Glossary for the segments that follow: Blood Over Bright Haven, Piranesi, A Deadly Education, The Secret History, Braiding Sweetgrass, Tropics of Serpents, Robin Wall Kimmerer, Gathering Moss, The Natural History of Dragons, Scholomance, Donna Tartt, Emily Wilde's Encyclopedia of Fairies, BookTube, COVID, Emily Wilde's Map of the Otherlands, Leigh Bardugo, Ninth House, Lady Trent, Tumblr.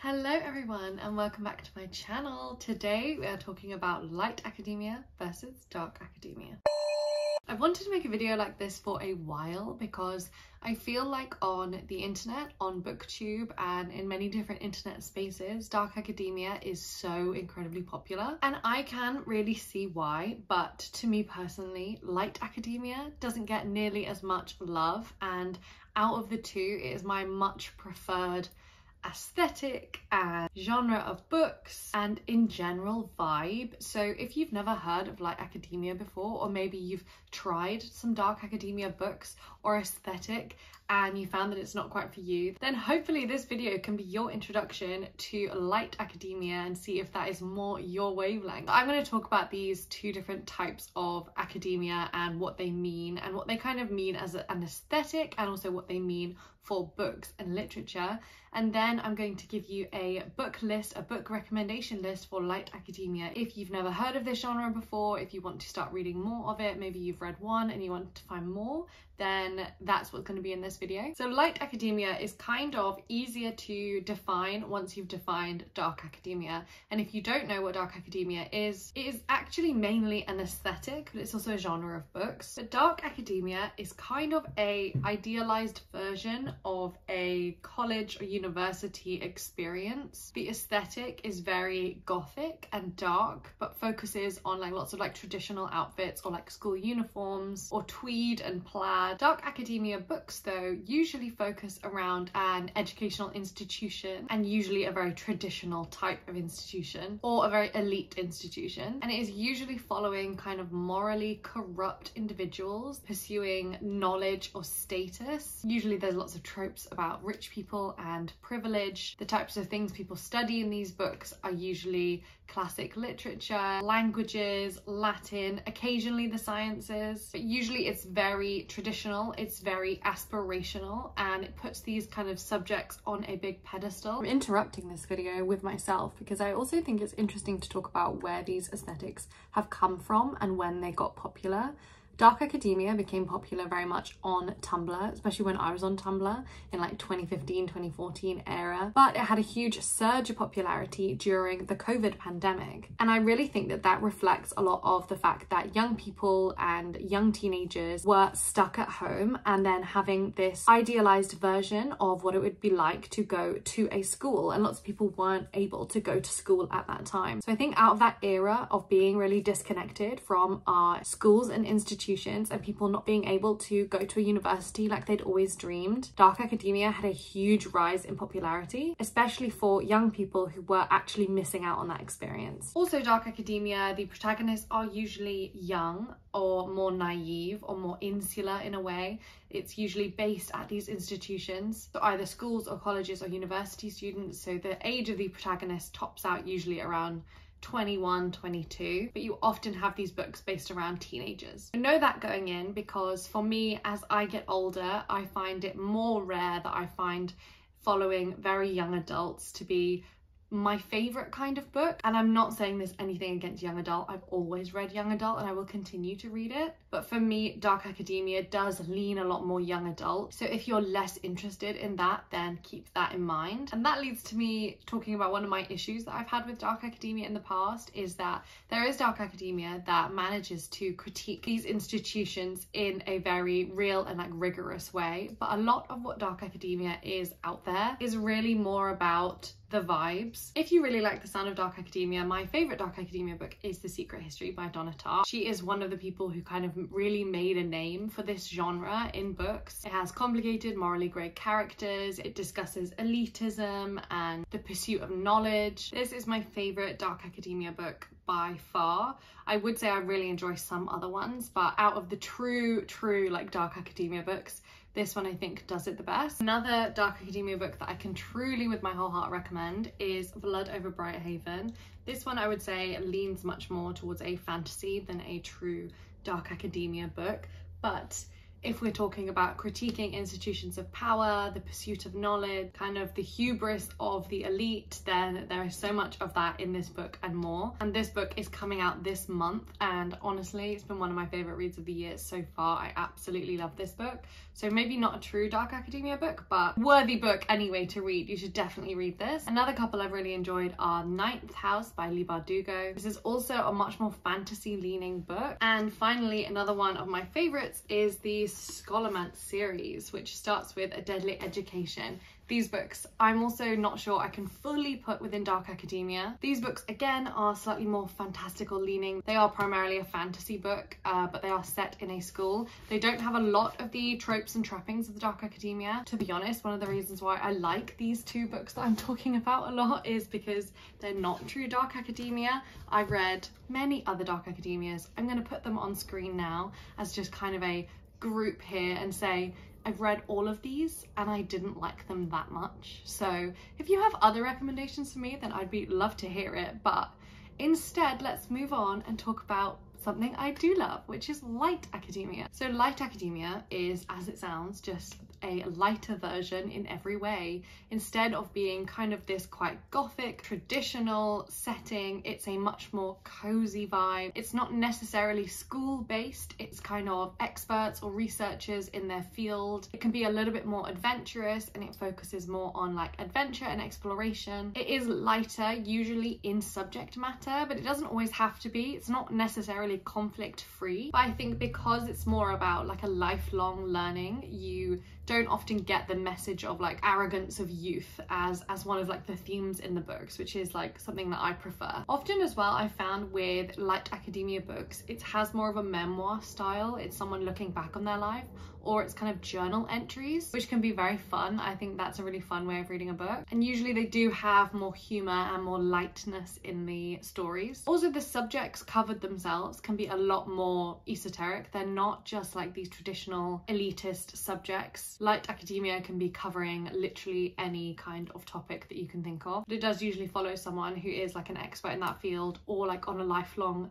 Hello everyone and welcome back to my channel. Today we are talking about light academia versus dark academia. I've wanted to make a video like this for a while because I feel like on the internet, on BookTube and in many different internet spaces, dark academia is so incredibly popular and I can really see why, but to me personally, light academia doesn't get nearly as much love, and out of the two it is my much preferred aesthetic and genre of books and in general vibe. So if you've never heard of light academia before, or maybe you've tried some dark academia books or aesthetic and you found that it's not quite for you, then hopefully this video can be your introduction to light academia and see if that is more your wavelength. I'm going to talk about these two different types of academia and what they mean and what they kind of mean as an aesthetic and also what they mean for books and literature. And then I'm going to give you a book list, a book recommendation list for light academia. If you've never heard of this genre before, if you want to start reading more of it, maybe you've read one and you want to find more, then that's what's going to be in this video. So light academia is kind of easier to define once you've defined dark academia. And if you don't know what dark academia is, it is actually mainly an aesthetic, but it's also a genre of books. But dark academia is kind of a idealized version of a college or university experience. The aesthetic is very gothic and dark, but focuses on like lots of like traditional outfits or like school uniforms or tweed and plaid. Dark academia books though usually focus around an educational institution, and usually a very traditional type of institution or a very elite institution, and it is usually following kind of morally corrupt individuals pursuing knowledge or status. Usually there's lots of tropes about rich people and privilege. The types of things people study in these books are usually classic literature, languages, Latin, occasionally the sciences, but usually it's very traditional. It's very aspirational and it puts these kind of subjects on a big pedestal. I'm interrupting this video with myself because I also think it's interesting to talk about where these aesthetics have come from and when they got popular. Dark academia became popular very much on Tumblr, especially when I was on Tumblr in like 2015, 2014 era, but it had a huge surge of popularity during the COVID pandemic. And I really think that that reflects a lot of the fact that young people and young teenagers were stuck at home and then having this idealized version of what it would be like to go to a school. And lots of people weren't able to go to school at that time. So I think out of that era of being really disconnected from our schools and institutions, and people not being able to go to a university like they'd always dreamed, dark academia had a huge rise in popularity, especially for young people who were actually missing out on that experience. Also, dark academia, the protagonists are usually young or more naive or more insular in a way. It's usually based at these institutions, so either schools or colleges or university students, so the age of the protagonist tops out usually around 21, 22, but you often have these books based around teenagers. I know that going in because for me, as I get older, I find it more rare that I find following very young adults to be my favorite kind of book. And I'm not saying there's anything against young adult. I've always read young adult and I will continue to read it. But for me, dark academia does lean a lot more young adult. So if you're less interested in that, then keep that in mind. And that leads to me talking about one of my issues that I've had with dark academia in the past, is that there is dark academia that manages to critique these institutions in a very real and like rigorous way. But a lot of what dark academia is out there is really more about the vibes. If you really like the sound of dark academia, my favorite dark academia book is The Secret History by Donna Tartt. She is one of the people who kind of really made a name for this genre in books. It has complicated, morally grey characters. It discusses elitism and the pursuit of knowledge. This is my favorite dark academia book by far. I would say I really enjoy some other ones, but out of the true like dark academia books, this one I think does it the best. Another dark academia book that I can truly with my whole heart recommend is Blood Over Bright Haven. This one I would say leans much more towards a fantasy than a true dark academia book, but if we're talking about critiquing institutions of power, the pursuit of knowledge, kind of the hubris of the elite, then there is so much of that in this book and more. And this book is coming out this month, and honestly, it's been one of my favorite reads of the year so far. I absolutely love this book. So maybe not a true dark academia book, but worthy book anyway to read. You should definitely read this. Another couple I've really enjoyed are Ninth House by Leigh Bardugo. This is also a much more fantasy leaning book. And finally, another one of my favorites is the Scholomance series, which starts with A Deadly Education. These books I'm also not sure I can fully put within dark academia. These books again are slightly more fantastical leaning. They are primarily a fantasy book, but they are set in a school. They don't have a lot of the tropes and trappings of the dark academia. To be honest, one of the reasons why I like these two books that I'm talking about a lot is because they're not true dark academia. I've read many other dark academias. I'm going to put them on screen now as just kind of a group here and say, I've read all of these and I didn't like them that much. So if you have other recommendations for me, then I'd be love to hear it. But instead, let's move on and talk about something I do love, which is light academia. So light academia is, as it sounds, just a lighter version in every way. Instead of being kind of this quite gothic, traditional setting, it's a much more cozy vibe. It's not necessarily school-based, it's kind of experts or researchers in their field. It can be a little bit more adventurous, and it focuses more on like adventure and exploration. It is lighter, usually in subject matter, but it doesn't always have to be. It's not necessarily conflict-free, but I think because it's more about like a lifelong learning, you don't often get the message of like arrogance of youth as one of like the themes in the books, which is like something that I prefer. Often as well, I found with light academia books, it has more of a memoir style. It's someone looking back on their life, or it's kind of journal entries, which can be very fun. I think that's a really fun way of reading a book. And usually they do have more humor and more lightness in the stories. Also, the subjects covered themselves can be a lot more esoteric. They're not just like these traditional elitist subjects. Light academia can be covering literally any kind of topic that you can think of. But it does usually follow someone who is like an expert in that field, or like on a lifelong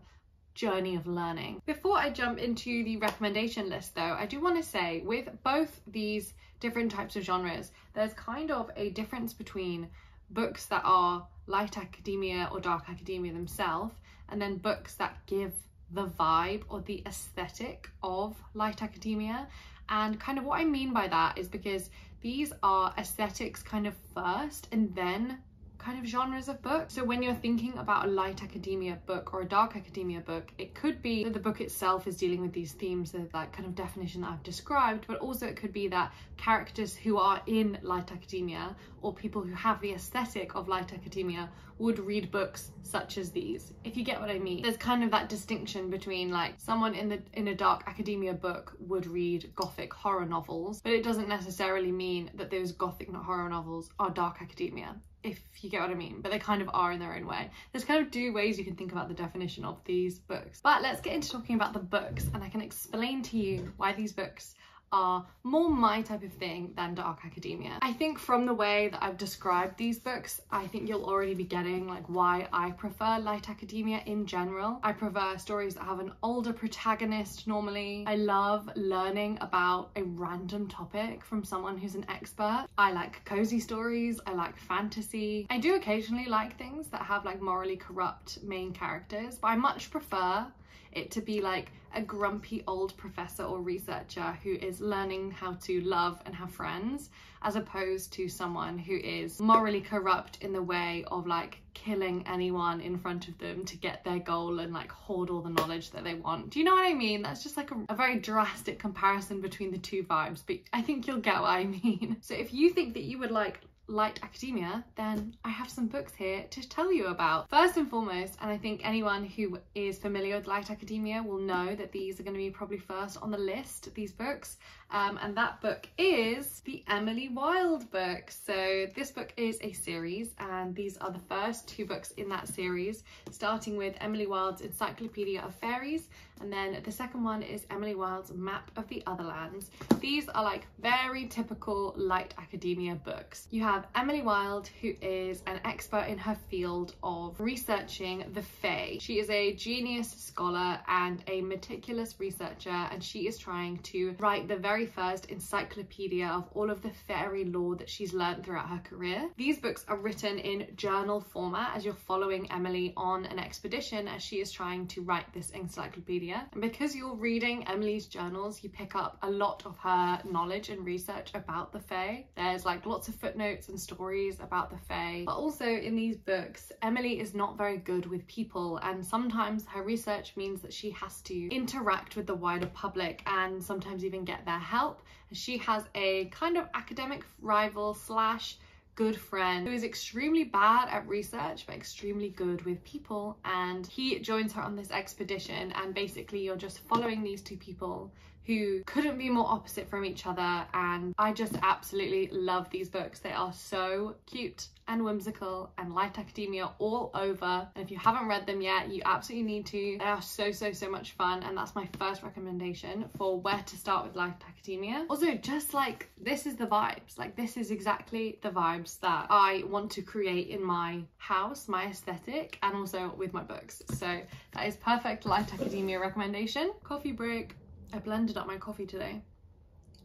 journey of learning. Before I jump into the recommendation list though, I do want to say with both these different types of genres, there's kind of a difference between books that are light academia or dark academia themselves, and then books that give the vibe or the aesthetic of light academia. And kind of what I mean by that is because these are aesthetics kind of first and then kind of genres of books. So when you're thinking about a light academia book or a dark academia book, it could be that the book itself is dealing with these themes of that kind of definition that I've described, but also it could be that characters who are in light academia or people who have the aesthetic of light academia would read books such as these, if you get what I mean. There's kind of that distinction between like someone in a dark academia book would read gothic horror novels, but it doesn't necessarily mean that those gothic horror novels are dark academia, if you get what I mean, but they kind of are in their own way. There's kind of two ways you can think about the definition of these books. But let's get into talking about the books, and I can explain to you why these books are more my type of thing than dark academia. I think from the way that I've described these books, I think you'll already be getting like why I prefer light academia in general. I prefer stories that have an older protagonist normally. I love learning about a random topic from someone who's an expert. I like cozy stories. I like fantasy. I do occasionally like things that have like morally corrupt main characters, but I much prefer it to be like a grumpy old professor or researcher who is learning how to love and have friends, as opposed to someone who is morally corrupt in the way of like killing anyone in front of them to get their goal and like hoard all the knowledge that they want. Do you know what I mean? That's just like a very drastic comparison between the two vibes, but I think you'll get what I mean. So if you think that you would like light academia, then I have some books here to tell you about. First and foremost, and I think anyone who is familiar with light academia will know that these are going to be probably first on the list, these books, and that book is the Emily Wilde book. So this book is a series, and these are the first two books in that series, starting with Emily Wilde's Encyclopedia of Fairies, and then the second one is Emily Wilde's Map of the Otherlands. These are like very typical light academia books. You have Emily Wilde, who is an expert in her field of researching the fae. She is a genius scholar and a meticulous researcher, and she is trying to write the very first encyclopedia of all of the fairy lore that she's learned throughout her career. These books are written in journal format as you're following Emily on an expedition as she is trying to write this encyclopedia. And because you're reading Emily's journals, you pick up a lot of her knowledge and research about the fae. There's like lots of footnotes and stories about the fae, but also in these books, Emily is not very good with people, and sometimes her research means that she has to interact with the wider public and sometimes even get their help. She has a kind of academic rival slash good friend who is extremely bad at research but extremely good with people, and he joins her on this expedition, and basically you're just following these two people who couldn't be more opposite from each other. And I just absolutely love these books. They are so cute and whimsical and light academia all over, and if you haven't read them yet, you absolutely need to. They are so much fun, and that's my first recommendation for where to start with light academia. Also, just like, this is the vibes, like this is exactly the vibes that I want to create in my house, my aesthetic, and also with my books. So that is perfect light academia recommendation. Coffee break. I blended up my coffee today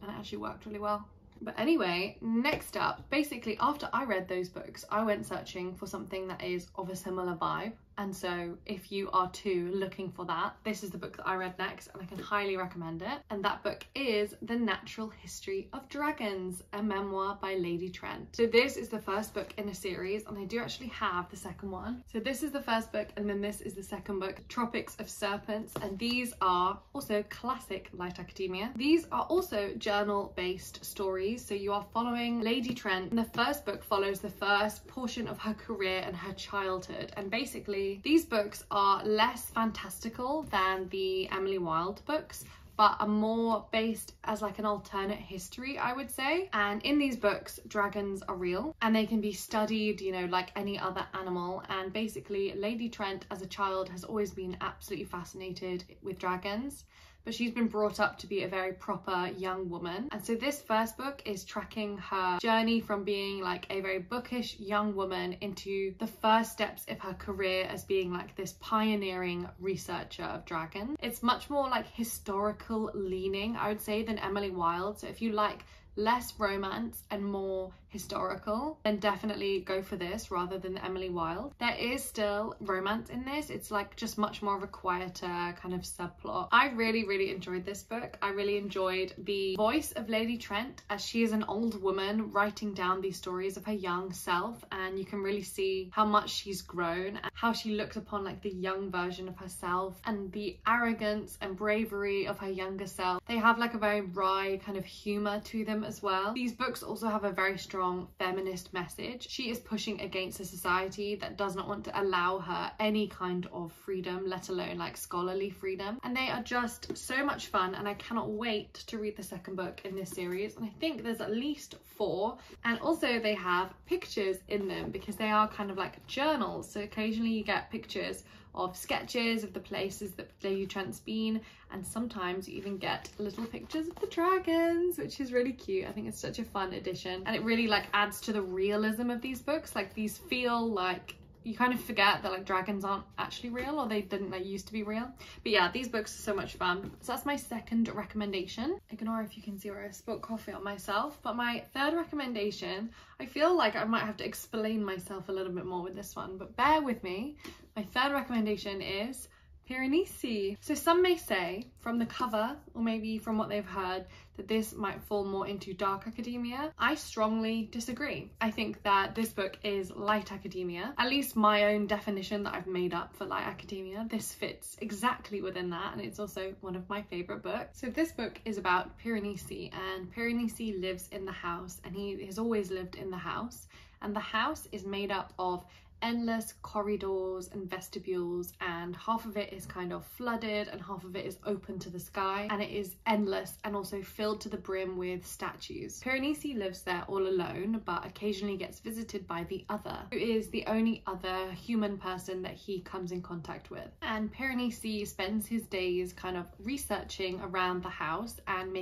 and it actually worked really well. But anyway, next up, basically after I read those books, I went searching for something that is of a similar vibe. And so if you are too looking for that, this is the book that I read next, and I can highly recommend it. And that book is The Natural History of Dragons, a memoir by Lady Trent. So this is the first book in a series, and I do actually have the second one. So this is the first book, and then this is the second book, Tropics of Serpents. And these are also classic light academia. These are also journal-based stories. So you are following Lady Trent, and the first book follows the first portion of her career and her childhood. And basically, these books are less fantastical than the Emily Wilde books, but are more based as like an alternate history, I would say. And in these books, dragons are real and they can be studied, you know, like any other animal. And basically, Lady Trent as a child has always been absolutely fascinated with dragons, but she's been brought up to be a very proper young woman. And so this first book is tracking her journey from being like a very bookish young woman into the first steps of her career as being like this pioneering researcher of dragons. It's much more like historical leaning, I would say, than Emily Wilde. So if you like less romance and more historical, then definitely go for this rather than the Emily Wilde. There is still romance in this, it's like just much more of a quieter kind of subplot. I really enjoyed this book. I really enjoyed the voice of Lady Trent as she is an old woman writing down these stories of her young self, and you can really see how much she's grown and how she looks upon like the young version of herself and the arrogance and bravery of her younger self. They have like a very wry kind of humor to them as well. These books also have a very strong feminist message. She is pushing against a society that does not want to allow her any kind of freedom, let alone like scholarly freedom. And they are just so much fun, and I cannot wait to read the second book in this series. And I think there's at least 4, and also they have pictures in them because they are kind of like journals, so occasionally you get pictures of sketches of the places that Lady Trent's been, and sometimes you even get little pictures of the dragons, which is really cute. I think it's such a fun addition, and it really like adds to the realism of these books. Like, these feel like you kind of forget that like dragons aren't actually real, or they didn't like used to be real. But yeah, these books are so much fun. So that's my second recommendation. Ignore if you can see where I spilled coffee on myself. But my third recommendation, I feel like I might have to explain myself a little bit more with this one, but bear with me. My third recommendation is Piranesi. So some may say from the cover, or maybe from what they've heard, that this might fall more into dark academia. I strongly disagree. I think that this book is light academia, at least my own definition that I've made up for light academia. This fits exactly within that, and it's also one of my favourite books. So this book is about Piranesi, and Piranesi lives in the house, and he has always lived in the house, and the house is made up of endless corridors and vestibules, and half of it is kind of flooded and half of it is open to the sky, and it is endless and also filled to the brim with statues. Piranesi lives there all alone, but occasionally gets visited by the Other, who is the only other human person that he comes in contact with. And Piranesi spends his days kind of researching around the house and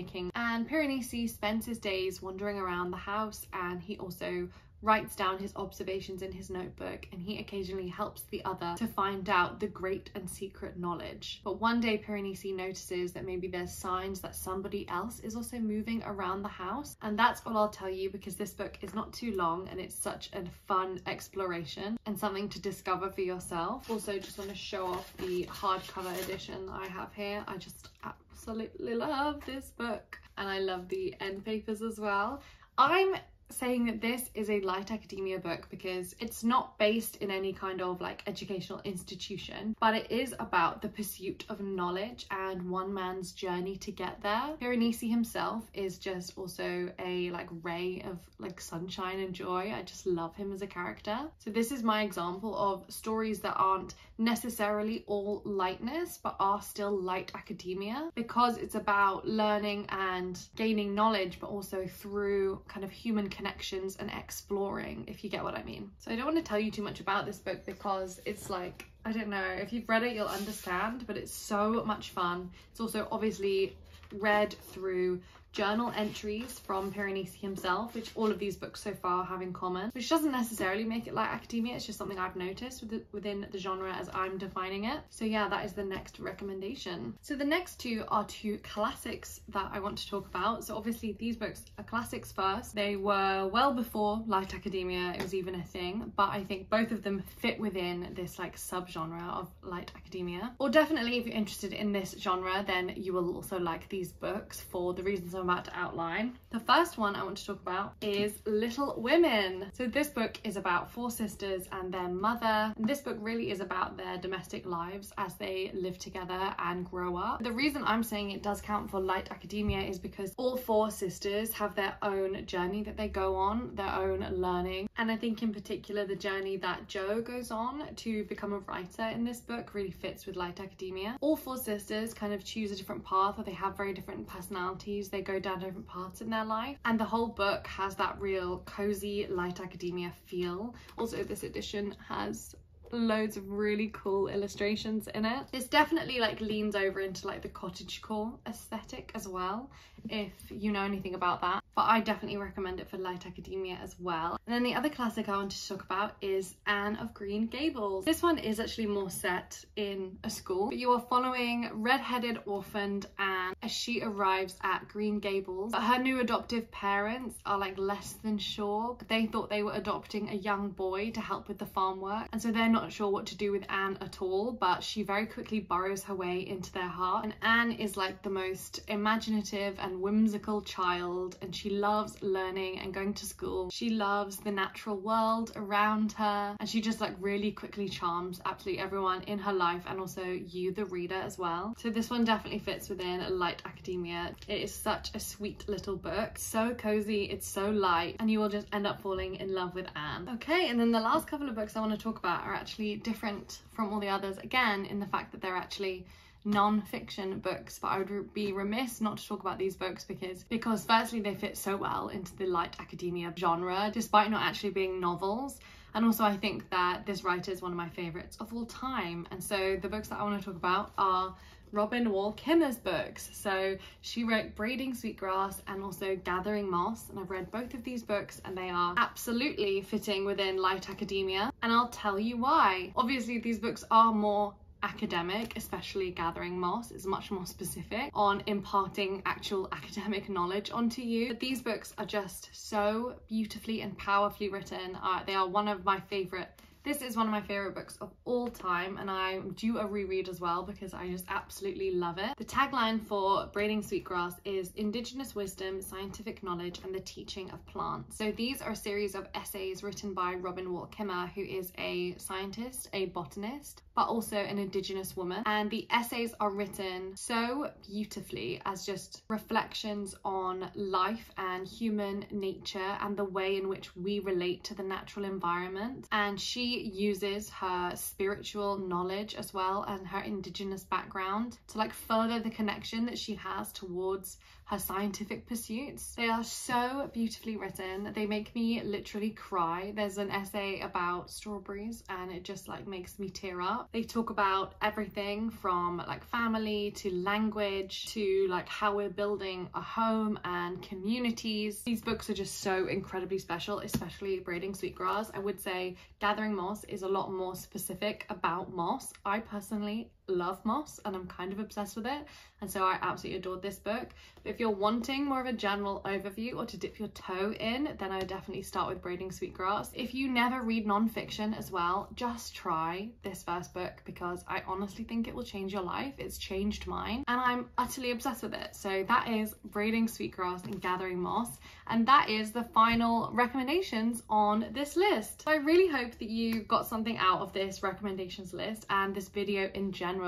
Piranesi spends his days wandering around the house, and he also writes down his observations in his notebook, and he occasionally helps the Other to find out the great and secret knowledge. But one day Piranesi notices that maybe there's signs that somebody else is also moving around the house. And that's all I'll tell you, because this book is not too long and it's such a fun exploration and something to discover for yourself. Also, just want to show off the hardcover edition that I have here. I just absolutely love this book, and I love the end papers as well. I'm saying that this is a light academia book because it's not based in any kind of like educational institution, but it is about the pursuit of knowledge and one man's journey to get there. Piranesi himself is just also a like ray of like sunshine and joy. I just love him as a character. So this is my example of stories that aren't necessarily all lightness but are still light academia, because it's about learning and gaining knowledge, but also through kind of human connections and exploring, if you get what I mean. So I don't want to tell you too much about this book because it's like, I don't know, if you've read it you'll understand, but it's so much fun. It's also obviously read through journal entries from Piranesi himself, which all of these books so far have in common, which doesn't necessarily make it light academia. It's just something I've noticed within the genre as I'm defining it. So yeah, that is the next recommendation. So the next two are two classics that I want to talk about. So obviously these books are classics first. They were well before light academia, it was even a thing, but I think both of them fit within this like subgenre of light academia. Or definitely if you're interested in this genre, then you will also like these books for the reasons I'm about to outline. The first one I want to talk about is Little Women. So this book is about four sisters and their mother, and this book really is about their domestic lives as they live together and grow up. The reason I'm saying it does count for light academia is because all four sisters have their own journey that they go on, their own learning, and I think in particular the journey that Jo goes on to become a writer in this book really fits with light academia. All four sisters kind of choose a different path, or they have very different personalities, they go down different paths in their life, and the whole book has that real cozy light academia feel. Also, this edition has loads of really cool illustrations in it. This definitely like leans over into like the cottagecore aesthetic as well, if you know anything about that, but I definitely recommend it for light academia as well. And then the other classic I wanted to talk about is Anne of Green Gables. This one is actually more set in a school, but you are following red-headed orphaned Anne as she arrives at Green Gables, but her new adoptive parents are like less than sure. They thought they were adopting a young boy to help with the farm work, and so they're not sure what to do with Anne at all, but she very quickly burrows her way into their heart. And Anne is like the most imaginative and whimsical child, and she loves learning and going to school. She loves the natural world around her, and she just like really quickly charms absolutely everyone in her life, and also you the reader as well. So this one definitely fits within light academia. It is such a sweet little book, so cozy, it's so light, and you will just end up falling in love with Anne. Okay, and then the last couple of books I want to talk about are actually different from all the others, again in the fact that they're actually non-fiction books, but I would be remiss not to talk about these books because firstly they fit so well into the light academia genre despite not actually being novels, and also I think that this writer is one of my favorites of all time. And so the books that I want to talk about are Robin Wall Kimmerer's books. So she wrote Braiding Sweetgrass and also Gathering Moss, and I've read both of these books and they are absolutely fitting within light academia, and I'll tell you why. Obviously these books are more academic, especially Gathering Moss is much more specific on imparting actual academic knowledge onto you, but these books are just so beautifully and powerfully written. They are one of my favorite. This is one of my favourite books of all time, and I do a reread as well because I just absolutely love it. The tagline for Braiding Sweetgrass is Indigenous Wisdom, Scientific Knowledge and the Teaching of Plants. So these are a series of essays written by Robin Wall Kimmerer, who is a scientist, a botanist, but also an Indigenous woman. And the essays are written so beautifully as just reflections on life and human nature and the way in which we relate to the natural environment. And she uses her spiritual knowledge as well and her Indigenous background to like further the connection that she has towards her scientific pursuits. They are so beautifully written. They make me literally cry. There's an essay about strawberries and it just like makes me tear up. They talk about everything from like family to language to like how we're building a home and communities. These books are just so incredibly special, especially Braiding Sweetgrass. I would say Gathering Moss is a lot more specific about moss. I personally love moss and I'm kind of obsessed with it, and so I absolutely adored this book. But if you're wanting more of a general overview or to dip your toe in, then I would definitely start with Braiding Sweetgrass. If you never read non-fiction as well, just try this first book because I honestly think it will change your life. It's changed mine and I'm utterly obsessed with it. So that is Braiding Sweetgrass and Gathering Moss, and that is the final recommendations on this list. So I really hope that you got something out of this recommendations list and this video in general.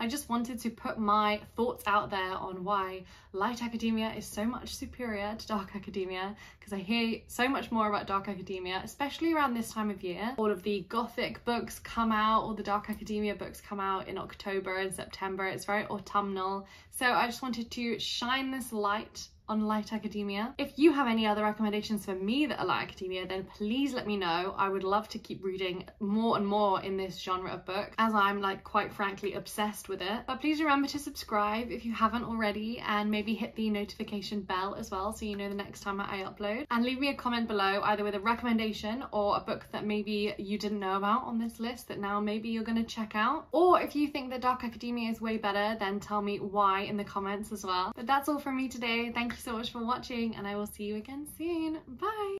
I just wanted to put my thoughts out there on why light academia is so much superior to dark academia, because I hear so much more about dark academia, especially around this time of year. All of the gothic books come out, all the dark academia books come out in October and September. It's very autumnal. So I just wanted to shine this light on light academia. If you have any other recommendations for me that are light academia, then please let me know. I would love to keep reading more and more in this genre of book, as I'm like quite frankly obsessed with it. But please remember to subscribe if you haven't already, and maybe hit the notification bell as well so you know the next time I upload. And leave me a comment below, either with a recommendation or a book that maybe you didn't know about on this list that now maybe you're gonna check out. Or if you think that dark academia is way better, then tell me why in the comments as well. But that's all from me today. Thank you so much for watching, and I will see you again soon. Bye!